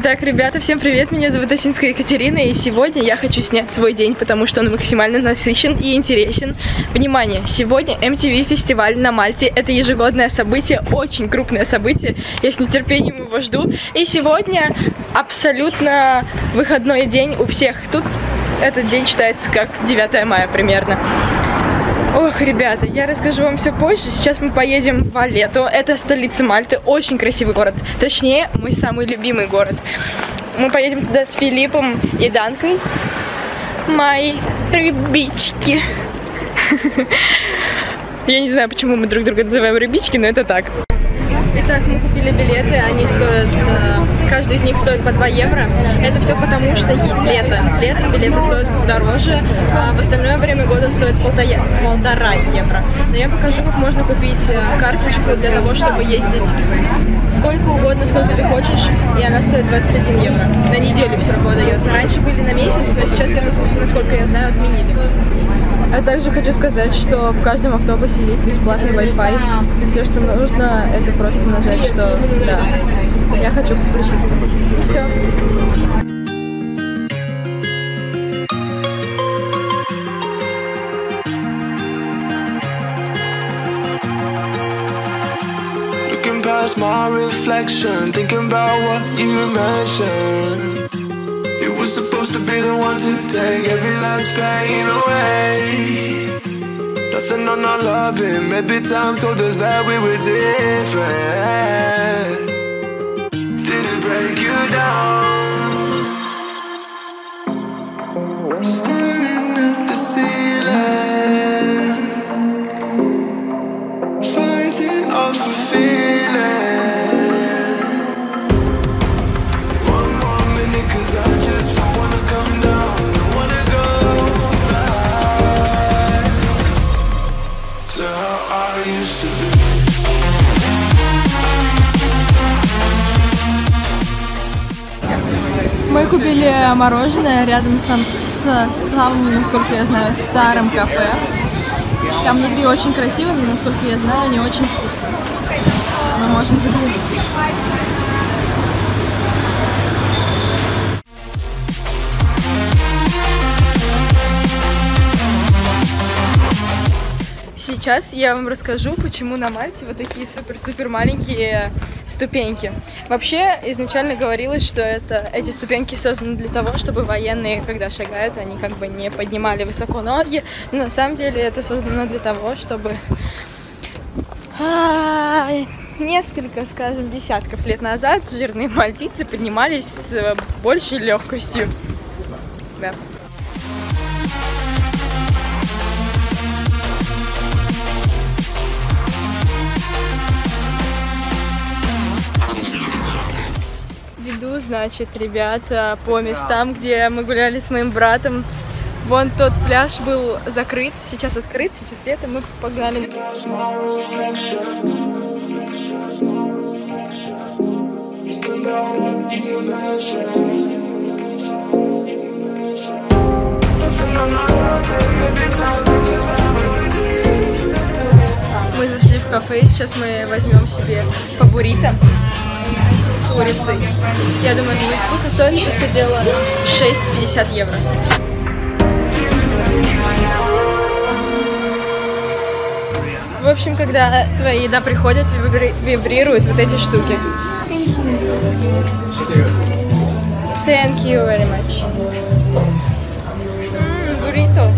Итак, ребята, всем привет, меня зовут Осинская Екатерина, и сегодня я хочу снять свой день, потому что он максимально насыщен и интересен. Внимание, сегодня MTV фестиваль на Мальте, это ежегодное событие, очень крупное событие, я с нетерпением его жду. И сегодня абсолютно выходной день у всех, тут этот день считается как 9 мая примерно. Ох, ребята, я расскажу вам все позже. Сейчас мы поедем в Валетту. Это столица Мальты, очень красивый город. Точнее, мой самый любимый город. Мы поедем туда с Филиппом и Данкой. Мои рыбички. Я не знаю, почему мы друг друга называем рыбички, но это так. Итак, мы купили билеты, они стоят, каждый из них стоит по 2 евро. Это все потому, что лето. Летом билеты стоят дороже, а в остальное время года стоит 1,5 евро. Но я покажу, как можно купить карточку для того, чтобы ездить сколько угодно, сколько ты хочешь, и она стоит 21 евро. На неделю все равно дается. Раньше были на месяц, но сейчас, насколько я знаю, отменили. А также хочу сказать, что в каждом автобусе есть бесплатный Wi-Fi. Все, что нужно, это просто нажать, что да, я хочу подключиться. И все. Supposed to be the one to take every last pain away. Nothing on our loving. Maybe time told us that we were different. Did it break you down? Staring at the ceiling, fighting off a feeling. Мы купили мороженое рядом с самым, насколько я знаю, старым кафе. Там внутри очень красиво, но, насколько я знаю, не очень вкусно. Мы можем заглянуть. Сейчас я вам расскажу, почему на Мальте вот такие супер-супер маленькие ступеньки. Вообще, изначально говорилось, что эти ступеньки созданы для того, чтобы военные, когда шагают, они как бы не поднимали высоко ноги. Но на самом деле это создано для того, чтобы несколько, скажем, десятков лет назад жирные мальтийцы поднимались с большей легкостью. Да. Значит, ребята, по местам, где мы гуляли с моим братом. Вон тот пляж был закрыт, сейчас открыт, сейчас лето, мы погнали. Мы зашли в кафе, сейчас мы возьмем себе по буррито с курицей. Я думаю, это будет вкусно. Стоит это все дело 6,50 евро. В общем, когда твоя еда приходит, вибрируют вот эти штуки. Thank you very much. Буррито.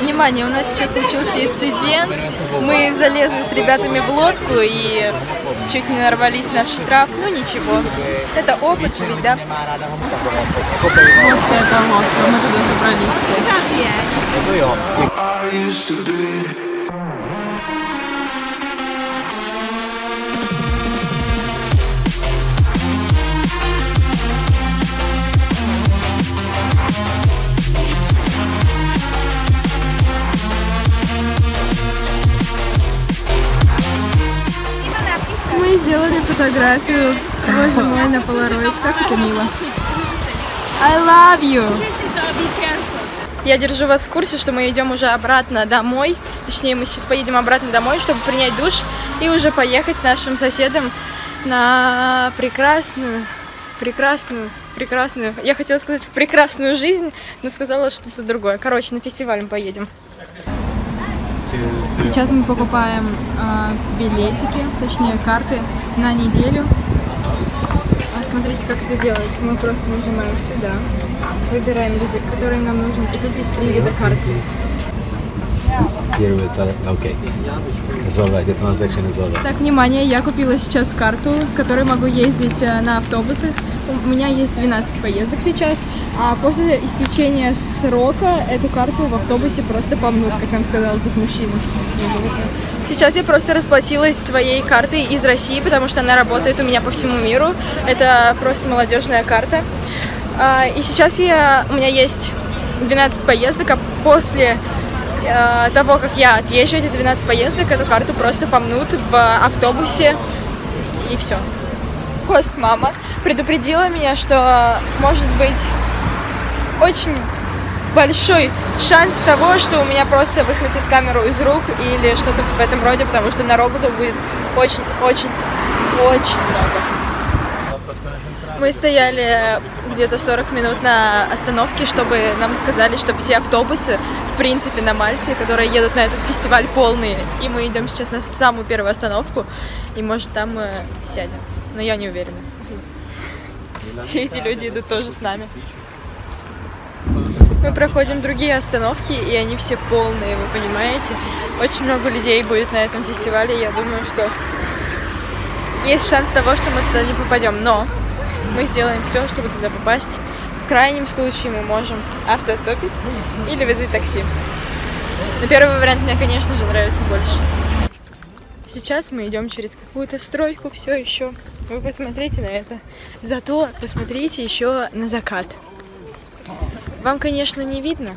Внимание, у нас сейчас случился инцидент. Мы залезли с ребятами в лодку и чуть не нарвались на штраф. Ну ничего, это опыт ведь, да? Вот это лодка, мы туда забрались все. фотографию. Боже мой, на Polaroid. Как это мило. I love you. Я держу вас в курсе, что мы идем уже обратно домой. Точнее, мы сейчас поедем обратно домой, чтобы принять душ и уже поехать с нашим соседом на прекрасную. Я хотела сказать в прекрасную жизнь, но сказала что-то другое. Короче, на фестиваль мы поедем. Сейчас мы покупаем билетики, точнее карты на неделю. Смотрите, как это делается. Мы просто нажимаем сюда, выбираем язык, который нам нужен. И тут есть 3 вида карт. Так, внимание, я купила сейчас карту, с которой могу ездить на автобусах. У меня есть 12 поездок сейчас, а после истечения срока эту карту в автобусе просто помнут, как нам сказал этот мужчина. Сейчас я просто расплатилась своей картой из России, потому что она работает у меня по всему миру. Это просто молодежная карта. И сейчас у меня есть 12 поездок, а после того, как я отъезжу эти 12 поездок, эту карту просто помнут в автобусе, и все. Хост-мама предупредила меня, что может быть очень большой шанс того, что у меня просто выхватит камеру из рук или что-то в этом роде, потому что народу будет очень-очень-очень много. Мы стояли где-то 40 минут на остановке, чтобы нам сказали, что все автобусы, в принципе, на Мальте, которые едут на этот фестиваль, полные. И мы идем сейчас на самую первую остановку, и, может, там мы сядем. Но я не уверена. Все эти люди идут тоже с нами. Мы проходим другие остановки, и они все полные, вы понимаете. Очень много людей будет на этом фестивале, и я думаю, что есть шанс того, что мы туда не попадем. Но мы сделаем все, чтобы туда попасть. В крайнем случае мы можем автостопить или вызвать такси. Но первый вариант мне, конечно же, нравится больше. Сейчас мы идем через какую-то стройку все еще. Вы посмотрите на это. Зато посмотрите еще на закат. Вам, конечно, не видно,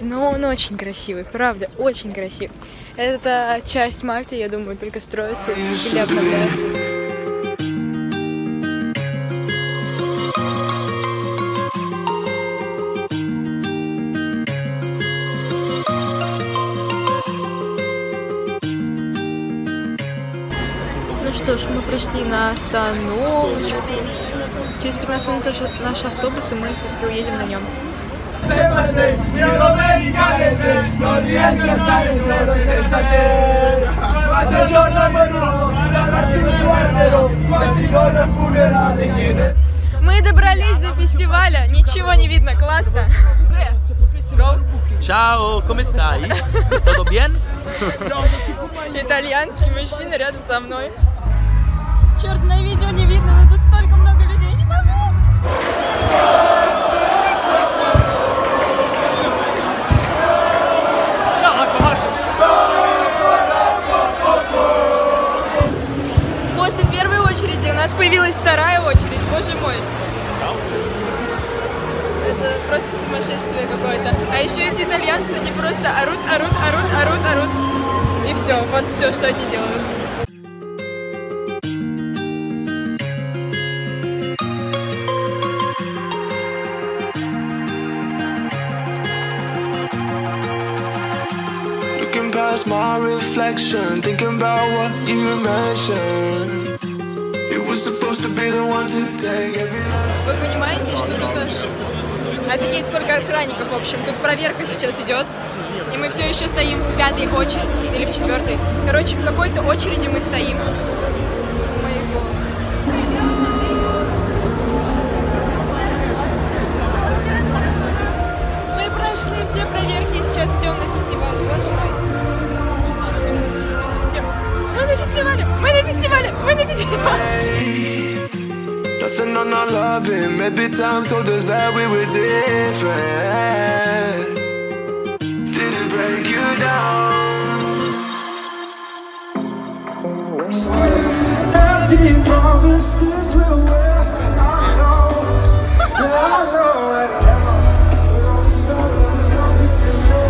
но он очень красивый, правда, очень красивый. Эта часть Мальты, я думаю, только строится или обновляется. Ну что ж, мы пришли на остановочку. Через 15 минут наш автобус, и мы все-таки уедем на нем. Мы добрались до фестиваля, ничего не видно, классно. Чао, come stai? Todo bien? Итальянский мужчина рядом со мной. Черт, на видео не видно, но тут столько много людей, не могу. Появилась вторая очередь, боже мой. Это просто сумасшествие какое-то. А еще эти итальянцы, они просто орут. И все, вот все, что они делают. Вы понимаете, что тут аж офигеть сколько охранников, в общем. Тут проверка сейчас идет, и мы все еще стоим в 5-й очереди, или в 4-й. Короче, в какой-то очереди мы стоим. Мы прошли все проверки и сейчас идем на фестиваль. Боже мой. Все. Мы на фестивале! Мы на фестивале! Мы на фестивале! Nothing on our loving, maybe time told us that we were different. Did it break you down? Still empty promises we're worth. I know, and now we're all just done. There's nothing to say.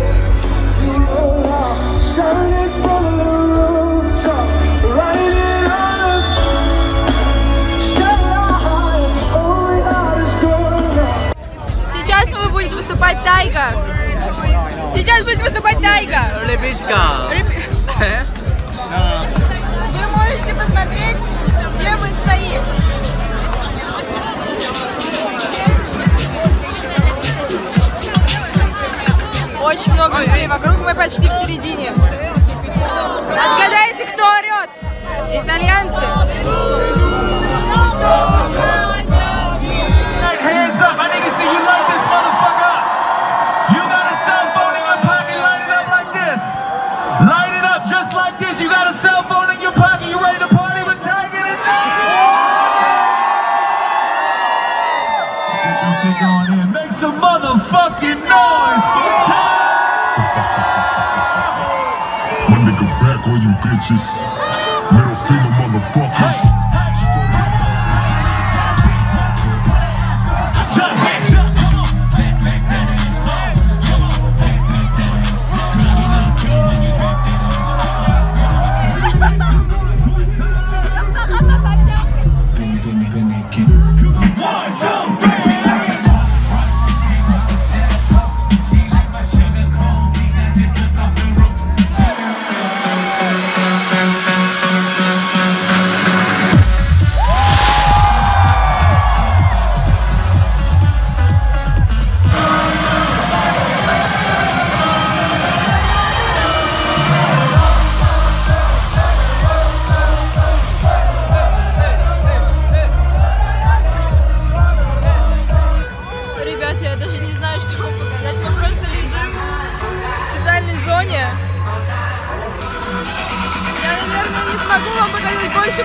You know how shining from the rooftop, lighting it up. Тайга! Сейчас будет выступать Тайга! Ребичка! Вы можете посмотреть, где мы стоим. Очень много людей вокруг, мы почти в середине. Отгадайте, кто орет? Итальянцы? Fucking noise for time! My nigga back on you bitches. Middle finger motherfuckers.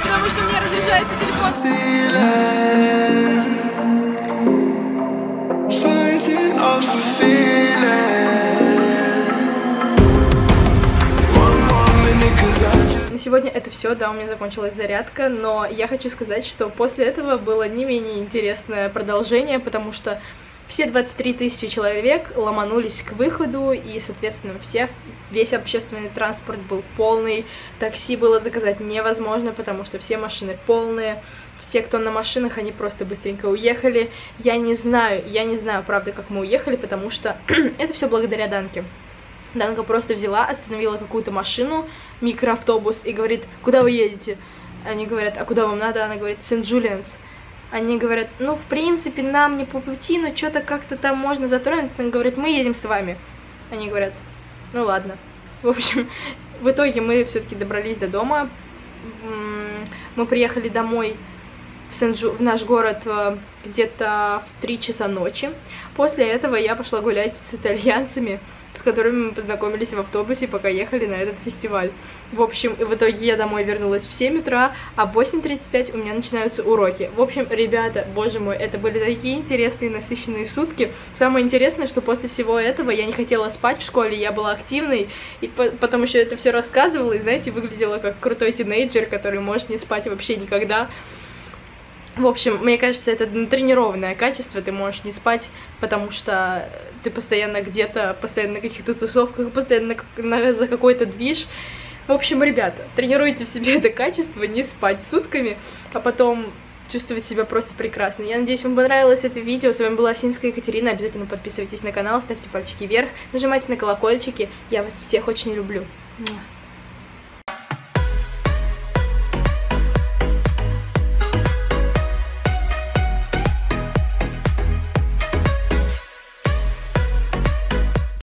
Потому что мне разряжается телефон. На сегодня это все, да, у меня закончилась зарядка, но я хочу сказать, что после этого было не менее интересное продолжение, потому что все 23 тысячи человек ломанулись к выходу, и, соответственно, весь общественный транспорт был полный, такси было заказать невозможно, потому что все машины полные, все, кто на машинах, они просто быстренько уехали. Я не знаю, правда, как мы уехали, потому что это все благодаря Данке. Данка просто взяла, остановила какую-то машину, микроавтобус, и говорит: куда вы едете? Они говорят: а куда вам надо? Она говорит: Сент-Джулианс. Они говорят: ну, в принципе, нам не по пути, но что-то как-то там можно затронуть. Он говорит: мы едем с вами. Они говорят: ну ладно. В общем, в итоге мы все-таки добрались до дома. Мы приехали домой в наш город где-то в 3 часа ночи. После этого я пошла гулять с итальянцами, с которыми мы познакомились в автобусе, пока ехали на этот фестиваль. В общем, в итоге я домой вернулась в 7 утра, а в 8:35 у меня начинаются уроки. В общем, ребята, боже мой, это были такие интересные, насыщенные сутки. Самое интересное, что после всего этого я не хотела спать в школе, я была активной, и потом еще это все рассказывала, и, знаете, выглядела как крутой тинейджер, который может не спать вообще никогда. В общем, мне кажется, это тренированное качество, ты можешь не спать, потому что ты постоянно где-то, постоянно на каких-то тусовках, постоянно за какой-то движ. В общем, ребята, тренируйте в себе это качество, не спать сутками, а потом чувствовать себя просто прекрасно. Я надеюсь, вам понравилось это видео. С вами была Осинская Екатерина. Обязательно подписывайтесь на канал, ставьте пальчики вверх, нажимайте на колокольчики. Я вас всех очень люблю.